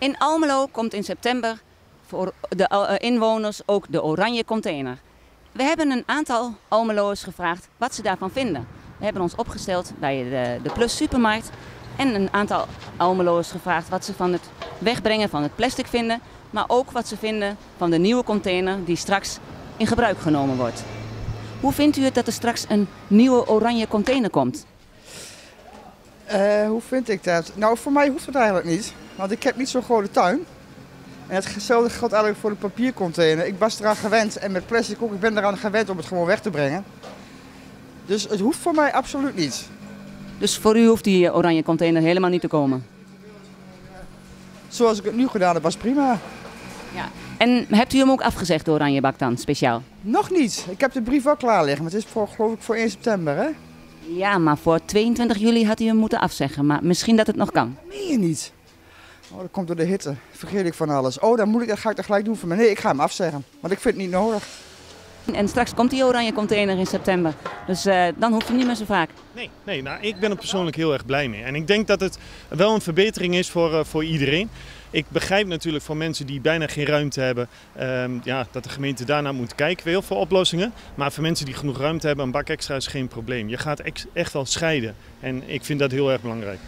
In Almelo komt in september voor de inwoners ook de oranje container. We hebben een aantal Almeloers gevraagd wat ze daarvan vinden. We hebben ons opgesteld bij de Plus Supermarkt en een aantal Almeloers gevraagd wat ze van het wegbrengen van het plastic vinden, maar ook wat ze vinden van de nieuwe container die straks in gebruik genomen wordt. Hoe vindt u het dat er straks een nieuwe oranje container komt? Hoe vind ik dat? Nou, voor mij hoeft het eigenlijk niet, want ik heb niet zo'n grote tuin. En hetzelfde geldt eigenlijk voor de papiercontainer. Ik was eraan gewend en met plastic ook, ik ben eraan gewend om het gewoon weg te brengen. Dus het hoeft voor mij absoluut niet. Dus voor u hoeft die oranje container helemaal niet te komen? Zoals ik het nu gedaan heb, was prima. Ja. En hebt u hem ook afgezegd, de oranjebak dan, speciaal? Nog niet. Ik heb de brief al klaar liggen, maar het is voor, geloof ik, voor 1 september, hè? Ja, maar voor 22 juli had u hem moeten afzeggen, maar misschien dat het nog kan. Dat meen je niet. Oh, dat komt door de hitte. Vergeet ik van alles. Oh, dat ga ik dat gelijk doen voor mij. Nee, ik ga hem afzeggen, want ik vind het niet nodig. En straks komt die oranje container in september, dus dan hoeft hij niet meer zo vaak. Nee, nou, ik ben er persoonlijk heel erg blij mee. En ik denk dat het wel een verbetering is voor iedereen. Ik begrijp natuurlijk voor mensen die bijna geen ruimte hebben, dat de gemeente daarna moet kijken, weer voor oplossingen. Maar voor mensen die genoeg ruimte hebben, een bak extra is geen probleem. Je gaat echt wel scheiden en ik vind dat heel erg belangrijk.